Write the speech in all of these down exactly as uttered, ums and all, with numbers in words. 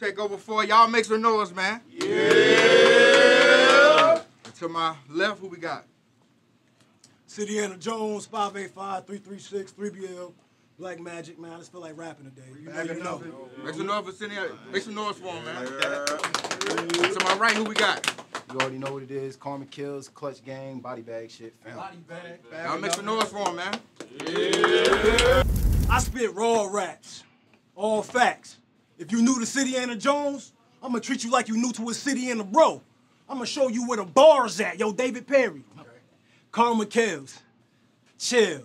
will take over for. Y'all make some noise, man. Yeah! And to my left, who we got? Cityana Jones, five eight five, three three six, three B L. Black Magic, man. I just feel like rapping today. You know, you know. Make some noise for Cityana. Make some noise for him, man. Yeah. To my right, who we got? You already know what it is. Karma Killsz, Clutch Gang, body bag shit. Fam. Body bag. Y'all make some noise for him, man. Yeah! I spit raw raps. All facts. If you new to Cityana Jones, I'm going to treat you like you new to a Cityana bro. I'm going to show you where the bar's at. Yo, David Perry. Okay. Karma Killsz. Chill.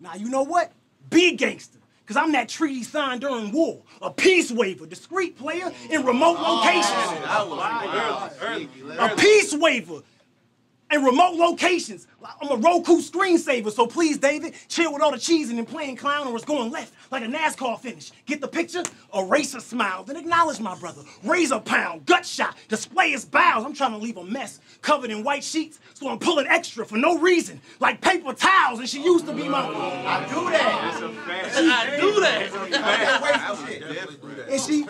Now, you know what? Be gangster. Because I'm that treaty signed during war. A peace waiver. Discreet player in remote locations. Oh, wow. Early, early, early. A peace waiver. In remote locations. I'm a Roku screensaver, so please, David, chill with all the cheesing and playing clown or it's going left like a NASCAR finish. Get the picture? Erase a smile, then acknowledge my brother. Raise a pound, gut shot, display his bowels. I'm trying to leave a mess covered in white sheets, so I'm pulling extra for no reason, like paper towels, and she used to be my... I do that. It's a fact. I do that. I can't wait for shit. And she,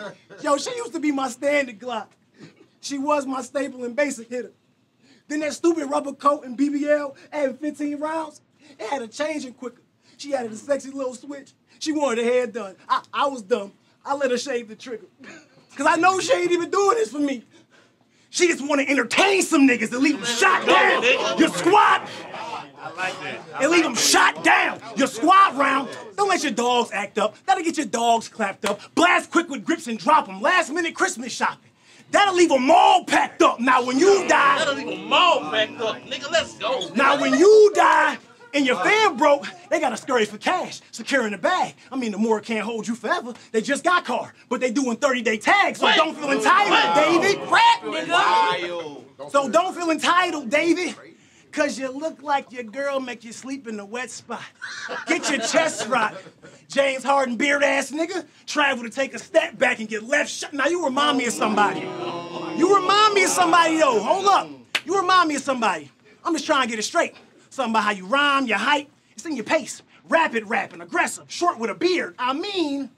yo, she used to be my standard Glock. She was my staple and basic hitter. Then that stupid rubber coat and B B L added fifteen rounds, it had her changing quicker. She added a sexy little switch. She wanted her hair done. I, I was dumb. I let her shave the trigger. Because I know she ain't even doing this for me. She just want to entertain some niggas and leave them shot down. Your squad. I like that. And leave them shot down. Your squad round. Don't let your dogs act up. That'll get your dogs clapped up. Blast quick with grips and drop them. Last minute Christmas shopping. That'll leave them all packed up. Now, when you die... That'll leave them all packed up. Nigga, let's go. Now, when you die and your fan broke, they got to scurry for cash, securing the bag. I mean, the morgue can't hold you forever. They just got card, but they doing thirty-day tags, so Wait. don't feel entitled, wow. David. Crap, nigga. Wow. So don't feel entitled, David, because you look like your girl make you sleep in the wet spot. Get your chest right. James Harden, beard-ass nigga, travel to take a step back and get left shot. Now, you remind me of somebody. You remind me of somebody, though. Hold up. You remind me of somebody. I'm just trying to get it straight. Something about how you rhyme, your height. It's in your pace. Rapid rapping, aggressive, short with a beard. I mean,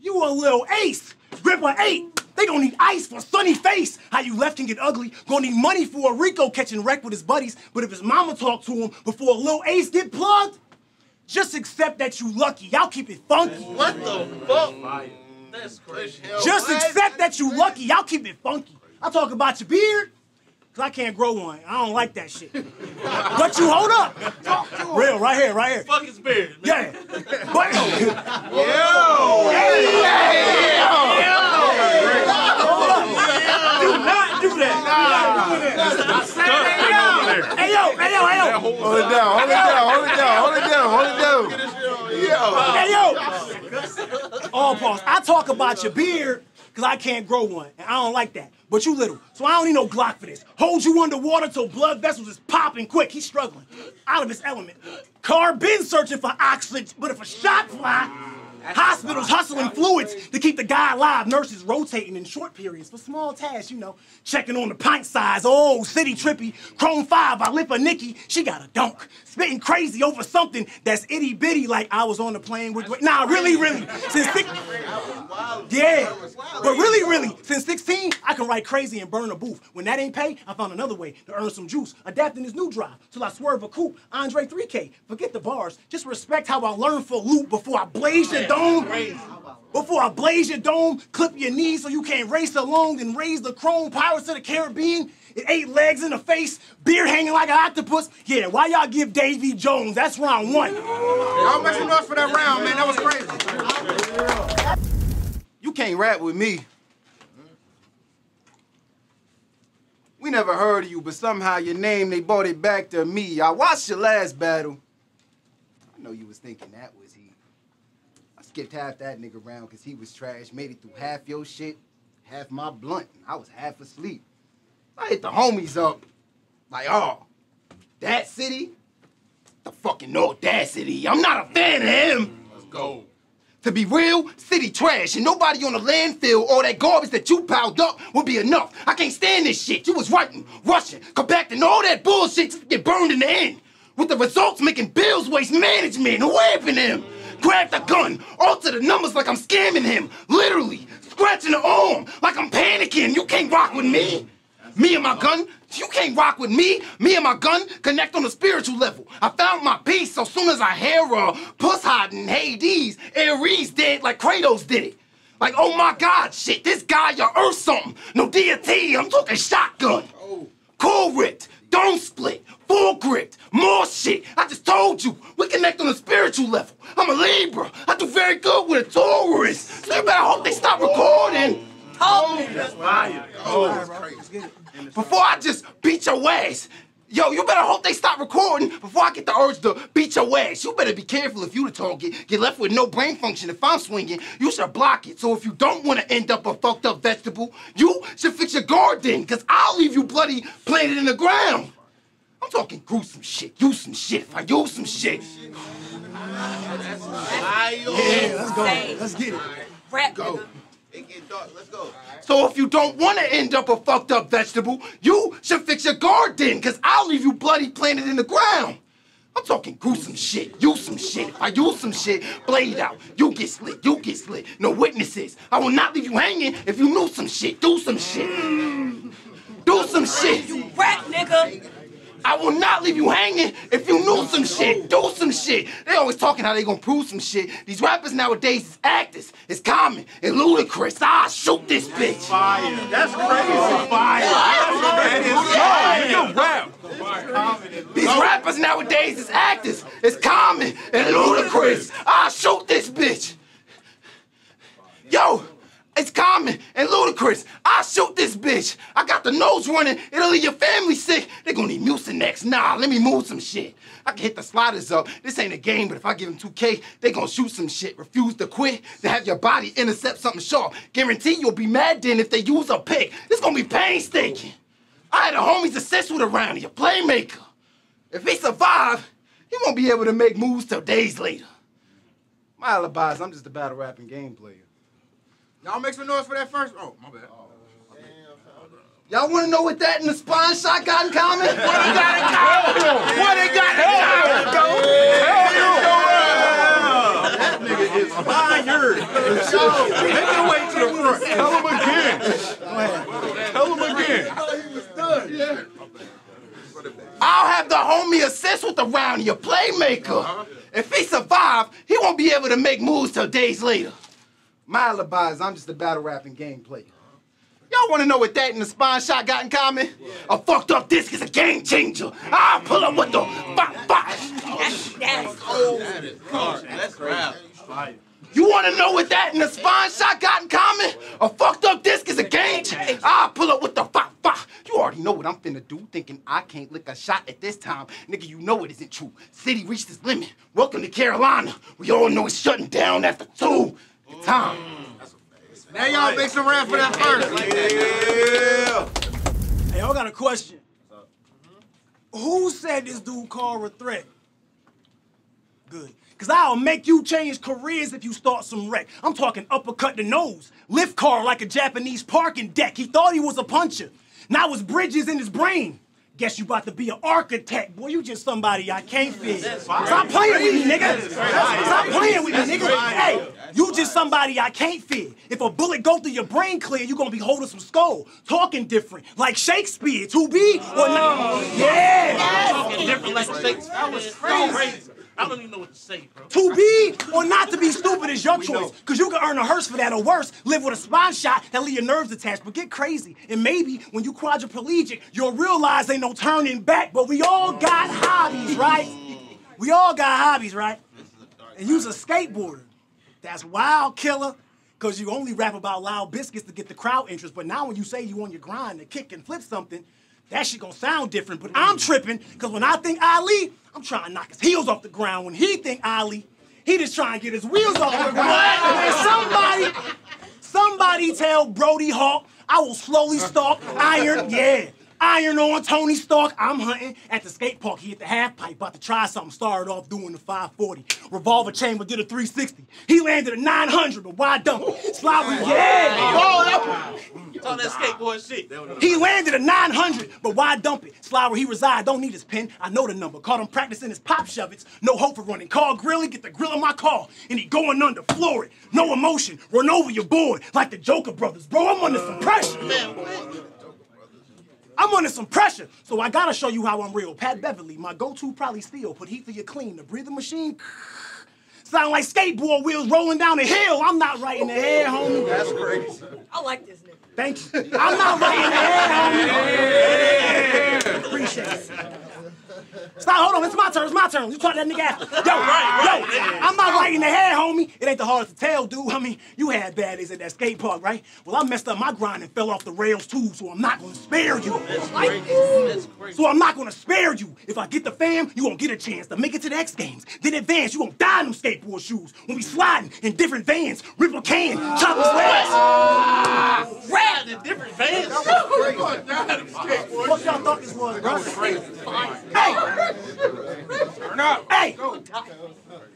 you a little ace. Grip of eight. They gonna need ice for a sunny face. How you left can get ugly. Gonna need money for a Rico catching wreck with his buddies. But if his mama talk to him before a little ace get plugged, just accept that you lucky. Y'all keep it funky. What the fuck? That's crazy. Just accept that you lucky. Y'all keep it funky. I talk about your beard, because I can't grow one. I don't like that shit. But you hold up. Talk to him. Real, right here, right here. Fuck his beard, man. Yeah. But... Yo! Yo! Yo! Do not do that. Nah. Hey yo, hey yo, hey yo! Hold it down, hold it down, hold it down, hold it down, hold it down. Yo. Hey yo! All pause. I talk about your beard because I can't grow one, and I don't like that. But you little, so I don't need no Glock for this. Hold you underwater till blood vessels is popping quick. He's struggling, out of his element. Car been searching for oxygen, but if a shot fly. Hospitals hustling fluids to keep the guy alive. Nurses rotating in short periods for small tasks, you know. Checking on the pint size. Oh, city trippy. Chrome five, I lip a Nikki. She got a dunk. Spitting crazy over something that's itty bitty like I was on the plane with... Nah, really, really. Since six... Yeah. But really, really, since sixteen, I can write crazy and burn a booth. When that ain't pay, I found another way to earn some juice. Adapting this new drive till I swerve a coupe. Andre three K, forget the bars. Just respect how I learned for loop before I blaze your dog. Crazy. Before I blaze your dome, clip your knees so you can't race alone, then raise the chrome pirates to the Caribbean. It eight legs in the face, beard hanging like an octopus. Yeah, why y'all give Davy Jones? That's round one. Y'all make some noise for that round, man. That was crazy. You can't rap with me. We never heard of you, but somehow your name, they brought it back to me. I watched your last battle. I know you was thinking that was he. Skipped half that nigga round because he was trash. Made it through half your shit, half my blunt, and I was half asleep. I hit the homies up. Like, oh, that city? The fucking audacity. I'm not a fan of him. Let's go. To be real, city trash, and nobody on the landfill or that garbage that you piled up would be enough. I can't stand this shit. You was writing, rushing, compacting all that bullshit to get burned in the end. With the results making bills, waste management, and whapping him. Grab the gun, alter the numbers like I'm scamming him. Literally, scratching the arm like I'm panicking. You can't rock with me. Me and my gun, you can't rock with me. Me and my gun connect on a spiritual level. I found my peace so soon as I hear her. Puss hiding, Hades, Ares dead like Kratos did it. Like, oh my God, shit, this guy, y'all earth something. No deity, I'm talking shotgun. Cool ripped, dome split, full grip, more shit. I just told you, we connect on a spiritual level. I'm a Libra, I do very good with a Taurus. So you better hope they stop recording. Oh, that's fire. Oh, that's crazy. Before I just beat your ass, yo, you better hope they stop recording before I get the urge to beat your ass. You better be careful if you the target. Get left with no brain function. If I'm swinging, you should block it. So if you don't want to end up a fucked up vegetable, you should fix your garden, because I'll leave you bloody planted in the ground. I'm talking gruesome shit. Use some shit if I use some shit. Yeah, let's go. Let's get it. Rap. Go. Let's go. So if you don't want to end up a fucked up vegetable, you should fix your garden, because I'll leave you bloody planted in the ground. I'm talking gruesome shit, use some shit. If I use some shit, blade out. You get slit, you get slit. No witnesses. I will not leave you hanging if you knew some shit. Do some shit. Do some shit. You rat, nigga. I will not leave you hanging if you knew some shit. Do some shit. They always talking how they gonna prove some shit. These rappers nowadays is actors. It's common and ludicrous. I'll shoot this bitch. Fire. That's crazy. Fire. That is fire. These rappers nowadays is actors. It's common and ludicrous. I'll shoot this bitch. Yo. It's common and ludicrous. I'll shoot this bitch. I got the nose running. It'll leave your family sick. They're gonna need Mucinex. Nah, let me move some shit. I can hit the sliders up. This ain't a game, but if I give them two K, they gonna shoot some shit. Refuse to quit. They have your body intercept something sharp. Guarantee you'll be mad then if they use a pick. This gonna be painstaking. I had a homie's assist with a round. He's a playmaker. If he survive, he won't be able to make moves till days later. My alibis, I'm just a battle rapping game player. Y'all make some noise for that first. Oh, my bad. Oh, y'all want to know what that and the spine shot got in common? What it got in common? What it got in common, though? Hell no! That nigga is fired. Make your way to the front. Tell him again. Tell him again. I thought he was done. Yeah. I'll have the homie assist with the round, your playmaker. If he survive, he won't be able to make moves till days later. My alibi is I'm just a battle rapping game player. Y'all wanna know what that and the spine shot got in common? Yeah. A fucked up disc is a game changer. I'll pull up with the bop bop. That's, that's old. That is hard. That's rap. You wanna know what that and the spine shot got in common? A fucked up disc is a game changer. I'll pull up with the bop bop. You already know what I'm finna do, thinking I can't lick a shot at this time. Nigga, you know it isn't true. City reached its limit. Welcome to Carolina. We all know it's shutting down after two. Your time. Mm. Now y'all make some rap for that first. Yeah. Hey, I got a question. What's up? Mm-hmm. Who said this dude called a threat? Good. Because I'll make you change careers if you start some wreck. I'm talking uppercut the nose, lift car like a Japanese parking deck. He thought he was a puncher. Now it's bridges in his brain. Guess you about to be an architect. Boy, you just somebody I can't fit. Stop playing with me, nigga. Stop playing with me, nigga. Hey, you just somebody I can't fit. If a bullet go through your brain clear, you gonna be holding some skull. Talking different, like Shakespeare, two B or not. Yeah. Talking different like Shakespeare. That was crazy. I don't even know what to say, bro. To be or not to be stupid is your choice, because you can earn a hearse for that, or worse, live with a spine shot that leave your nerves attached. But get crazy, and maybe when you quadriplegic, you'll realize ain't no turning back. But we all got hobbies, right? We all got hobbies, right? And you's a skateboarder. That's wild, killer, because you only rap about loud biscuits to get the crowd interest. But now when you say you on your grind to kick and flip something, that shit gonna sound different, but I'm tripping, because when I think Ali, I'm trying to knock his heels off the ground. When he think Ali, he just trying to get his wheels off the ground. And somebody, somebody tell Brody Hawk, I will slowly stalk iron, yeah. Iron on Tony Stark, I'm hunting at the skate park. He hit the half pipe, about to try something. Started off doing the five forty. Revolver chamber did a three sixty. He landed a nine hundred, but why don't? Slobbery, yeah! Oh, that, that skate boy shit. He landed a nine hundred, but why dump it? Slide where he reside, don't need his pen. I know the number. Caught him practicing his pop shove-its. No hope for running. Call Grilly, get the grill in my car. And he going under, floor it. No emotion. Run over your board like the Joker brothers. Bro, I'm under some pressure. Man, what? I'm under some pressure, so I gotta show you how I'm real. Pat Beverly, my go-to probably steal. Put heat through your clean. The breathing machine sound like skateboard wheels rolling down a hill. I'm not right in the head, homie. That's crazy. I like this nigga. Thank you. I'm not right in the head, homie. Yeah. Appreciate it. Stop, hold on, it's my turn, it's my turn. You talk to that nigga after. Yo, right, yo, right. I'm not right in the head, homie. It ain't the hardest to tell, dude. I mean, you had bad days at that skate park, right? Well, I messed up my grind and fell off the rails too, so I'm not gonna spare you. That's crazy. That's crazy. So I'm not gonna spare you. If I get the fam, you won't get a chance to make it to the X Games. Then advance, you won't die in them skateboard shoes. When we sliding in different vans, Ripper can, chop his legs. Rat in different vans? You're gonna die in them skateboard shoes. What y'all thought this was, bro? Hey! Turn up! Hey! Go.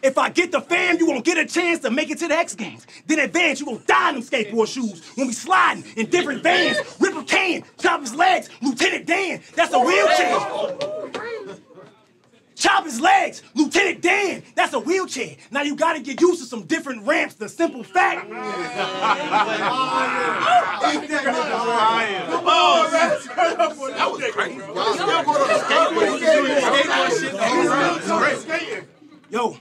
If I get the fam, you won't get a chance to make it to the X Games. Then advance, you won't die in them skateboard shoes. When we sliding in different vans, Ripper can, chop his legs, Lieutenant Dan, that's a wheelchair. Chop his legs, Lieutenant Dan, that's a wheelchair. Now you gotta get used to some different ramps, the simple fact. That was crazy. Yo,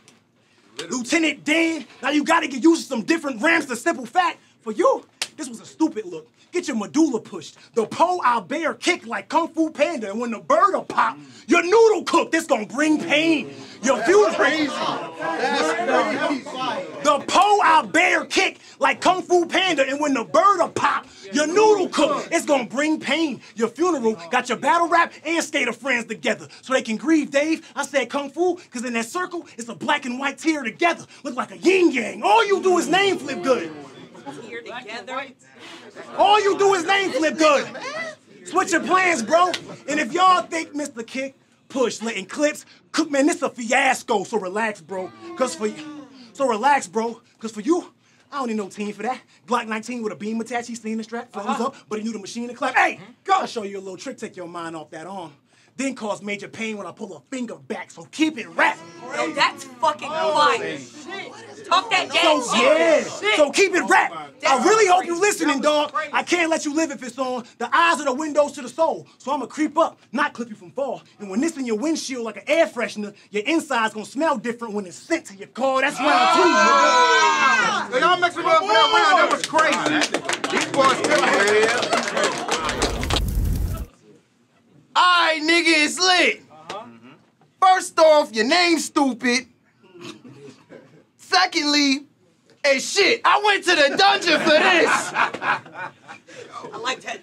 Lieutenant Dan, now you gotta get used to some different ramps, the simple fact. For you, this was a stupid look. Get your medulla pushed. The pole I'll bear kick like Kung Fu Panda. And when the bird will pop, your noodle cook. This gonna bring pain. Your funeral. The pole I'll bear kick like Kung Fu Panda. And when the bird will pop, your noodle cook. It's gonna bring pain. Your funeral. Got your battle rap and skater friends together. So they can grieve, Dave. I said Kung Fu, because in that circle, it's a black and white tear together. Look like a yin yang. All you do is name flip good. Here together. All you do is name flip good. Switch your plans, bro. And if y'all think Mister Kick, Push, letting clips, cook, man, this a fiasco. So relax, bro. Cause for you, so relax, bro. Cause for you, I don't need no team for that. Glock nineteen with a beam attached. He's seen the strap, thumbs uh-huh. up, but he knew the machine to clap. Hey, go. I'll show you a little trick. Take your mind off that arm. Then cause major pain when I pull a finger back. So keep it wrapped. Yo, that's fucking fire. Talk that game. So, yeah. Shit. So keep it wrapped. I really hope you listening, dog. I can't let you live if it's on. The eyes are the windows to the soul. So I'ma creep up, not clip you from far. And when this in your windshield like an air freshener, your insides gonna smell different when it's sent to your car. That's round two. Oh. Y'all so mixed it up for that round. That was crazy. These boys still here. Alright, nigga, it's lit. Uh-huh. First off, your name's stupid. Secondly, hey shit, I went to the dungeon for this. I like that.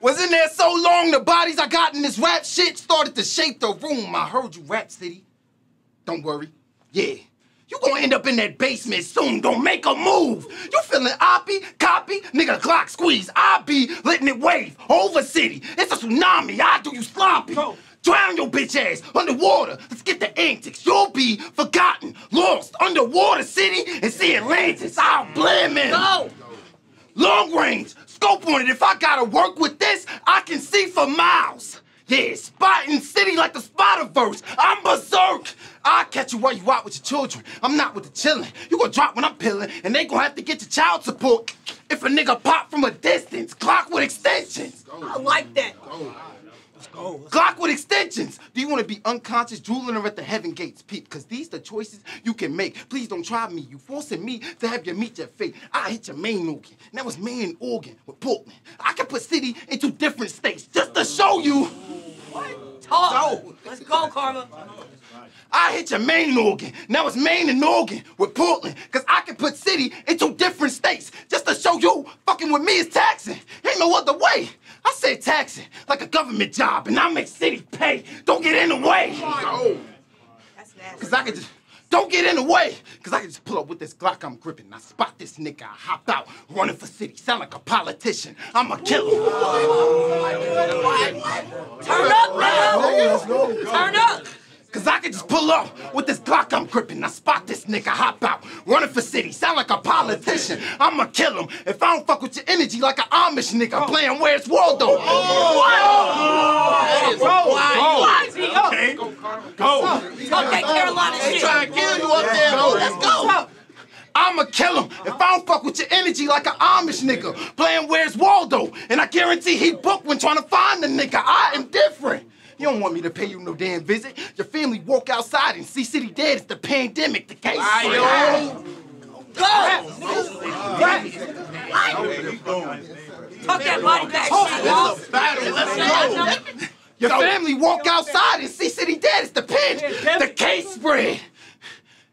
Was in there so long, the bodies I got in this rap shit started to shape the room. I heard you rap, City. Don't worry. Yeah. You gonna end up in that basement soon. Don't make a move. You feeling oppy, copy, nigga Glock squeeze. I be letting it wave over City. It's a tsunami. I do you sloppy. Go. Drown your bitch ass underwater. Let's get the antics. You'll be forgotten, lost, underwater city, and see Atlantis. I'll blame him. No. Long range, scope on it. If I gotta work with this, I can see for miles. Yeah, spotting city like the Spider-Verse. I'm berserk. I'll catch you while you out with your children. I'm not with the chillin'. You gonna drop when I'm pillin', and they gonna have to get your child support if a nigga pop from a distance. Clock with extensions. I like that. Go. Oh, Glock with extensions! Do you want to be unconscious, drooling, or at the heaven gates, peep? Because these the choices you can make. Please don't try me. You forcing me to have you meet your fate. I hit your main organ. And that was main organ with Portland. I can put city into different states just to show you. What? Talk! Go. Let's go, Karma. I hit your main organ. Now it's Maine and Oregon with Portland. Cause I can put city into different states. Just to show you fucking with me is taxing. Ain't no other way. I said taxing like a government job and I make city pay. Don't get in the way. Oh. That's nasty. Cause I can just don't get in the way. Cause I can just pull up with this Glock I'm gripping. I spot this nigga, I hop out, running for city. Sound like a politician. I'm a killer. Oh. Turn up now! Turn up! Cause I could just pull off with this Glock I'm gripping. I spot this nigga, hop out, running for city, sound like a politician. I'ma kill him if I don't fuck with your energy like an Amish nigga playing Where's Waldo. Oh, what? What? Okay, go, go. Okay, Carolina shit. They trying to kill you up there, bro. Let's go. I'ma kill him if I don't fuck with your energy like an Amish nigga playing Where's Waldo. And I guarantee he booked when trying to find the nigga. I am different. You don't want me to pay you no damn visit. Your family walk outside and see city dead. It's the pandemic, the case. Go! Go! Talk that body back. It's a battle. Let's go. Your family walk outside and see city dead. It's the pandemic, the case spread.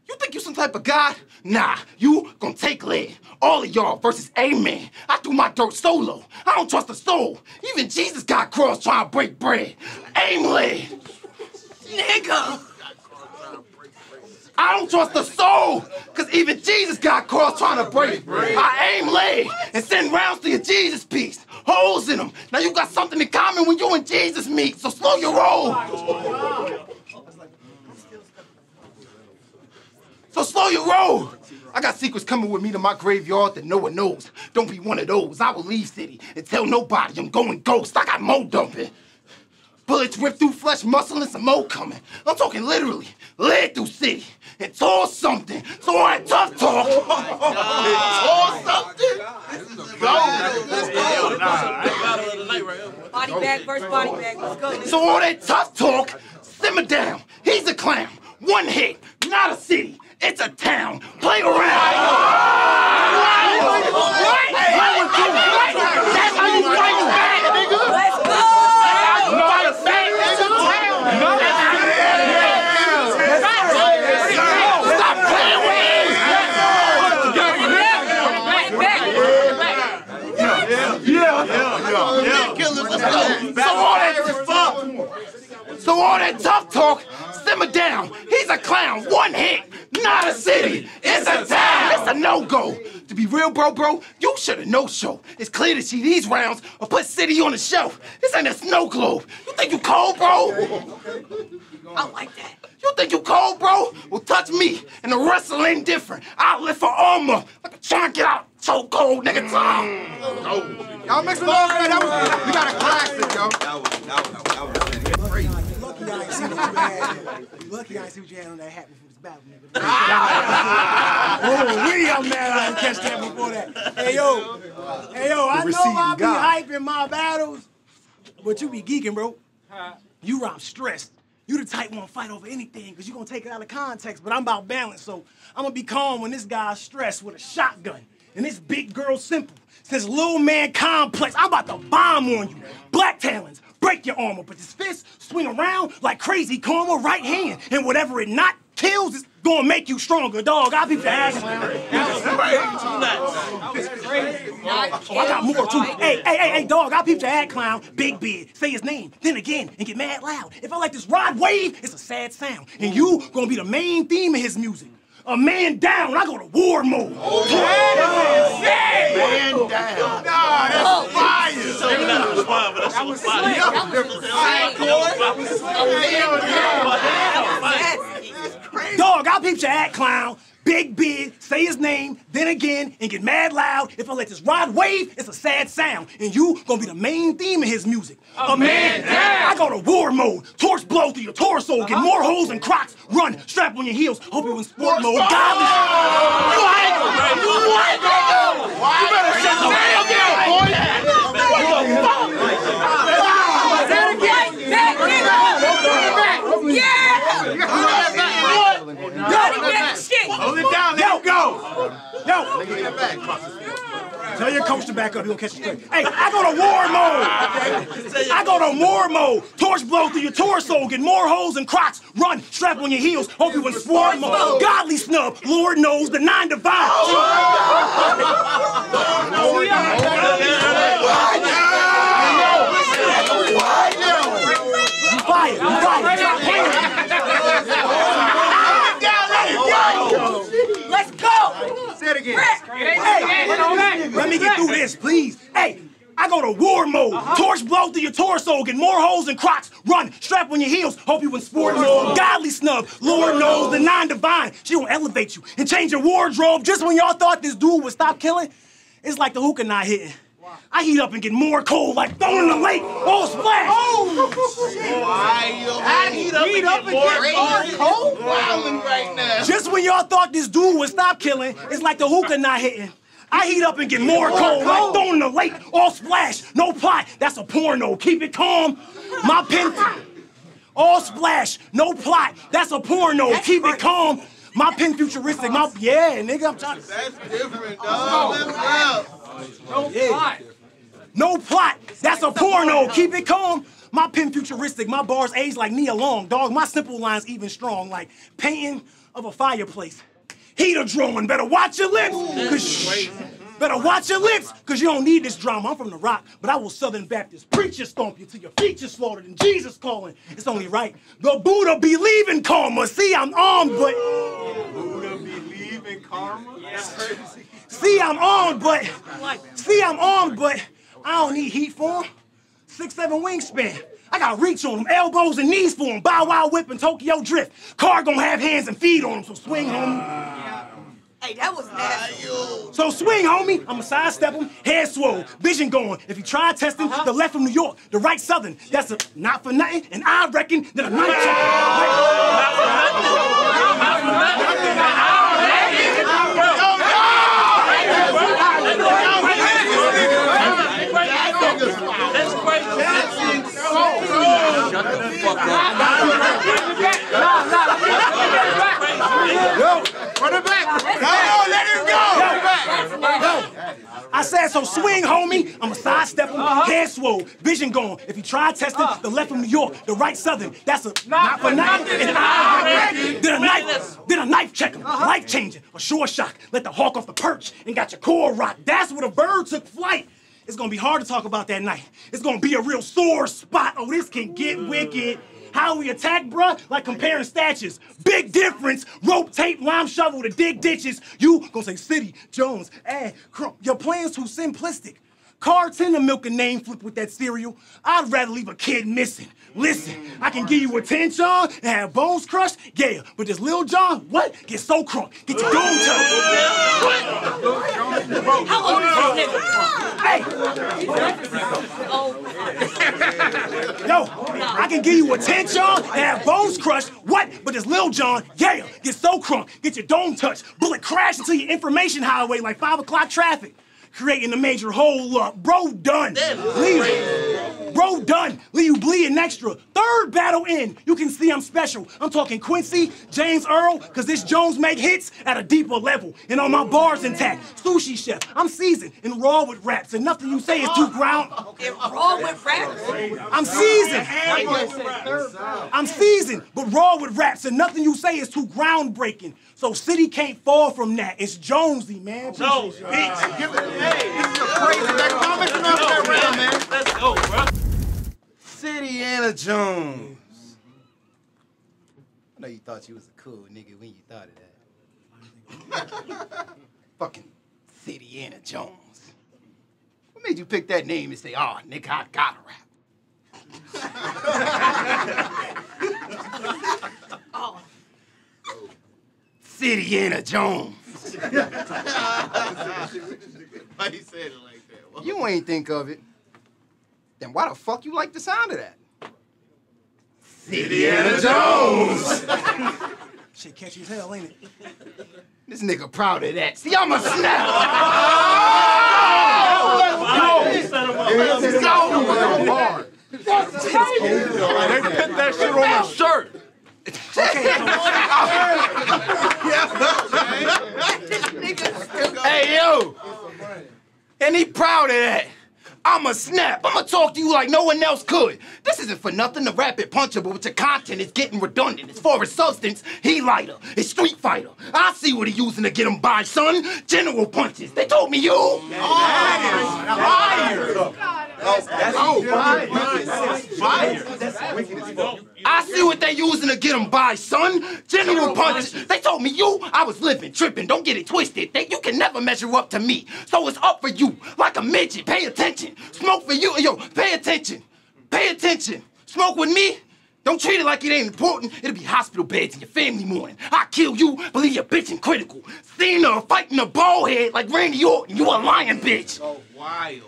You think you some type of god? Nah, you gonna take lead. All of y'all versus amen. I do my dirt solo. I don't trust a soul. Even Jesus got cross trying to break bread. Aim lead. Nigga. I don't trust a soul. Cause even Jesus got cross trying to break bread. I aim lead and send rounds to your Jesus piece. Holes in them. Now you got something in common when you and Jesus meet. So slow your roll. So slow your roll. I got secrets coming with me to my graveyard that no one knows. Don't be one of those. I will leave city and tell nobody I'm going ghost. I got mo dumping. Bullets rip through flesh, muscle, and some mo coming. I'm talking literally. Lead through city and tore something. So all that tough talk. Oh tore something? This is gold. Let's go. Battle of the night right here. Body bag versus body bag. Let's go. So all that tough talk, simmer down. He's a clown. One hit, not a city. It's a town. Play around. That's how you fight back, nigga. Let's go. That's stop playing with me. Yeah, yeah, yeah, yeah. So all that tough talk, simmer down. He's a clown. One hit. Not a city, it's a town. It's a no-go. To be real, bro, bro, you should have no-show. It's clear to see these rounds or put city on the shelf. This ain't a snow globe. You think you cold, bro? I don't like that. You think you cold, bro? Well, touch me, and the wrestle ain't different. I'll lift for armor like a trying to get out. So cold, nigga, time. Oh. Y'all make some noise, man. That was, we got a classic, yo. That was, that was, that was, that was crazy. Lucky I didn't see what you had. Lucky I didn't see what you had on that hat before this battle, nigga. Whoa, we, I'm mad I didn't catch that before that. Hey, yo. Hey, yo, I know I be God. Hyping my battles, but you be geeking, bro. Huh? You rhyme stressed. You the type won't fight over anything because you going to take it out of context, but I'm about balance, so I'm going to be calm when this guy's stressed with a shotgun. And this big girl simple. Since little man complex, I'm about to bomb on you. Black talons, break your armor, but this fist swing around like crazy karma right hand. And whatever it not kills, it's gonna make you stronger, dog. I'll be back. That was crazy. That was crazy. Oh, I got more too. Hey, hey, hey, hey, dog, I'll peep the ad clown. Big beard, say his name, then again, and get mad loud. If I like this Rod Wave, it's a sad sound. And you gonna be the main theme of his music. A man down, I go to war mode. Oh, yeah. That is insane. Man down. Nah, that's oh, fire. That was slick. That was slick. That was slick. That was crazy. Dog, I'll peep your act, clown. Big beard, say his name, then again, and get mad loud. If I let this Rod Wave, it's a sad sound. And you gonna be the main theme of his music. A, a man, man down. I go to war mode. Torch blow through your torso. Uh-huh. Get more holes than Crocs. Run, strap on your heels. Hope you're in sport mode. God, you ain't gonna do it, nigga. You better shut the hell down, boy. What the fuck? Is that a game? That nigga. Bring it back. Yeah. What? Yo, hold it down, let it go. Yo, tell your coach to back up, he'll catch you straight. Hey, I go to war mode. I go to war mode. Torch blow through your torso, get more holes than Crocs. Run, strap on your heels, hope you in sport mode. Godly snub, Lord knows the nine divine. You fired, you fired. Let's go! Say it again. Hey, let me get through this, please. Hey, I I go to war mode. Uh-huh. Torch blow through your torso, get more holes than Crocs. Run, strap on your heels, hope you in sport mode. Godly snub, Lord knows the non-divine. She gonna elevate you and change your wardrobe. Just when y'all thought this dude would stop killing, it's like the hookah not hitting. I heat up and get more cold, like thrown in the lake. Oh, splash! Oh, shit! Oh, I, I heat up, heat and, up get and get more cold. Wilding right now. Just when y'all thought this dude would stop killing, it's like the hookah not hitting. I heat up and get more, more cold, cold, like thrown in the lake. All splash, no plot. That's a porno. Keep it calm. My pen. All splash, no plot. That's a porno. That's Keep right. it calm. My pen futuristic. My yeah, nigga. I'm trying. That's different, dog. Oh, No yeah. plot. No plot. That's a porno. Keep it calm. My pen futuristic. My bars age like Nia Long, dog. My simple lines even strong, like painting of a fireplace. Heater drawing. Better watch your lips. Cause better watch your lips, because you don't need this drama. I'm from the rock, but I will Southern Baptist. Preacher stomp you till your features slaughtered and Jesus calling. It's only right. The Buddha believe in karma. See, I'm armed, but... The Buddha believe in karma? That's crazy. See, I'm armed, but see, I'm armed, but I don't need heat for him. Six, seven wingspan. I got reach on him, elbows and knees for him. Bow wow whip and Tokyo drift. Car gonna have hands and feet on him, so swing, homie. Uh, hey, that was nasty. Uh, so swing, homie. I'ma sidestep him. Head swole, vision going. If you try to test him, uh-huh. the left from New York, the right southern. That's a not for nothing, and I reckon that a night. Not for nothing. Not for nothing. I reckon. I said, so swing, homie. I'm a sidestep him, uh-huh. head swole, vision gone. If you try to test him, uh-huh. the left from New York, the right southern. That's a not, not for nothing. And I reckon. Did a knife, did a knife check him, uh-huh. life changing, a sure shock. Let the hawk off the perch and got your core rocked. That's where the bird took flight. It's gonna be hard to talk about that night. It's gonna be a real sore spot. Oh, this can get wicked. How we attack, bruh? Like comparing statues. Big difference. Rope, tape, lime, shovel to dig ditches. You gonna say City, Jones, eh, Crump. Your plan's too simplistic. Car ten to milk a name flip with that cereal. I'd rather leave a kid missing. Listen, I can give you a ten, John, and have bones crushed, yeah. But this Lil John, what? Get so crunk. Get your gold toe. What? How old is this nigga? Hey! Oh. Yo, I can give you a ten, John, and have bones crushed, what? But this Lil John, yeah. Get so crunk. Get your dome touched. Bullet crash into your information highway like five o'clock traffic. Creating a major hole up. Bro done. Leave. Bro done. Leave you bleeding extra. Third battle in. You can see I'm special. I'm talking Quincy, James Earl, because this Jones make hits at a deeper level. And all my bars intact. Sushi chef. I'm seasoned and raw with raps. And nothing you say is too ground. And raw with raps? I'm seasoned. I'm seasoned, but raw with raps. And nothing you say is too groundbreaking. So City can't fall from that. It's Jonesy, man. Jones, bitch. Uh, give it a hey, this is a crazy that comment from up that round, man. Let's go, bro. Cityana Jones. I know you thought you was a cool nigga when you thought of that. Fucking Cityana Jones. What made you pick that name and say, oh, nigga, I gotta rap? Oh. Cityana Jones. Why you said it like that? What? You ain't think of it. Then why the fuck you like the sound of that? Cityana Jones. Shit catchy as hell, ain't it? This nigga proud of that. See, I'm a snap. Oh, let's go. Wow. Let's go. That's crazy. They put that shit on my shirt. Hey yo, and he proud of that. I'ma snap, I'ma talk to you like no one else could. This isn't for nothing, the rapid puncher, but with the content it's getting redundant. As far as substance, he lighter, it's Street Fighter. I see what he using to get him by, son. General punches, they told me you. Oh, that is fire. Fire. That's, that's, oh, fire. Fire. Fire. That's wicked as fuck. I see what they using to get them by, son. General punches. punches. They told me you, I was living, tripping. Don't get it twisted. They, you can never measure up to me. So it's up for you, like a midget. Pay attention. Smoke for you. Yo, pay attention. Pay attention. Smoke with me. Don't treat it like it ain't important. It'll be hospital beds and your family mourning. I kill you, believe your bitch in critical. Cena fighting a bald head like Randy Orton. You a lying bitch. So wild.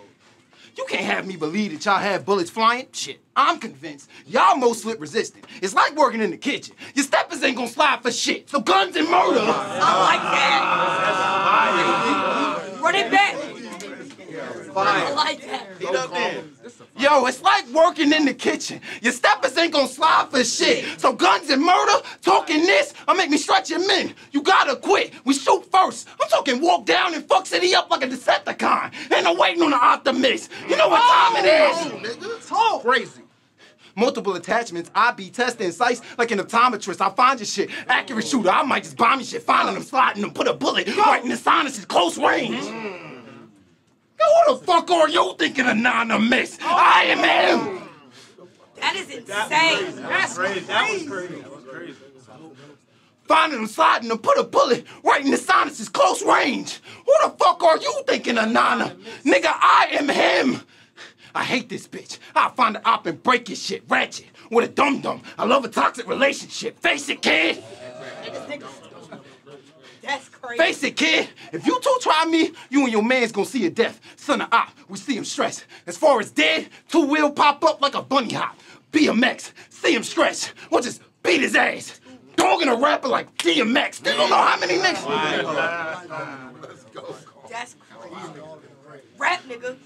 You can't have me believe that y'all have bullets flying. Shit, I'm convinced y'all most slip resistant. It's like working in the kitchen. Your steppers ain't gonna slide for shit. So guns and murder. I like that. That's fire. Run it back. Fire. I like that. Yo, it's like working in the kitchen. Your steppers ain't gonna slide for shit. So guns and murder, talking this, I make me stretch your men. You gotta quit. We shoot first. I'm talking walk down and fuck city up like a Decepticon. Ain't no waiting on the optimist. You know what time it is? Nigga, talk crazy. Multiple attachments, I be testing sights like an optometrist. I find your shit. Accurate shooter, I might just bomb your shit, finding them, sliding them, put a bullet right in the sinuses, close range. Mm. Who the fuck are you thinking anonymous? Oh. I am him! That is insane. That was crazy. That was crazy. That was crazy. Finding him, sliding him, put a bullet right in the sinuses, close range. Who the fuck are you thinking anonymous? Nigga, I am him. I hate this bitch. I'll find the op and break his shit, ratchet, with a dum-dum. I love a toxic relationship. Face it, kid. That's crazy. Face it, kid. If you two try me, you and your man's gonna see a death. Son of op, we see him stress. As far as dead, two wheel pop up like a bunny hop. B M X, see him stretch. We'll just beat his ass. Dogging a rapper like D M X. They don't know how many niggas. Let's go. That's crazy. Rap nigga.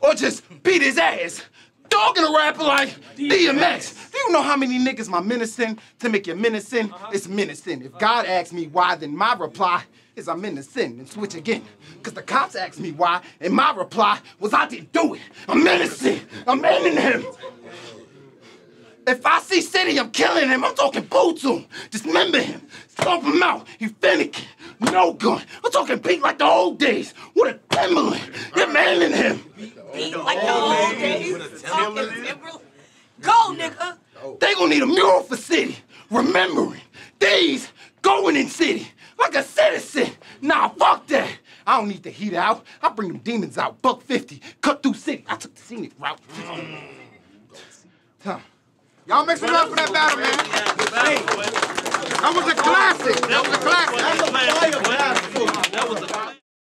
Or just beat his ass. Dogging a rapper like D M X. Do you know how many niggas my menacing to make you menacing? Uh-huh. It's menacing. If God asks me why, then my reply is I'm menacing. And switch again. Because the cops asked me why, and my reply was I didn't do it. I'm menacing. I'm ending him. If I see City, I'm killing him. I'm talking boo to him. Dismember him. Stomp him out. He finicky. No gun. I'm talking beat like the old days. What a Timberland. You're manning him. Beat like the old days. Talking Timberland. Go, nigga. They gonna need a mural for City. Remembering. These going in City. Like a citizen. Nah, fuck that. I don't need the heat out. I bring them demons out. Buck fifty. Cut through City. I took the scenic route. Time. Y'all make some love for that battle, man. That was a classic. That was a classic. That was a classic. That was a classic.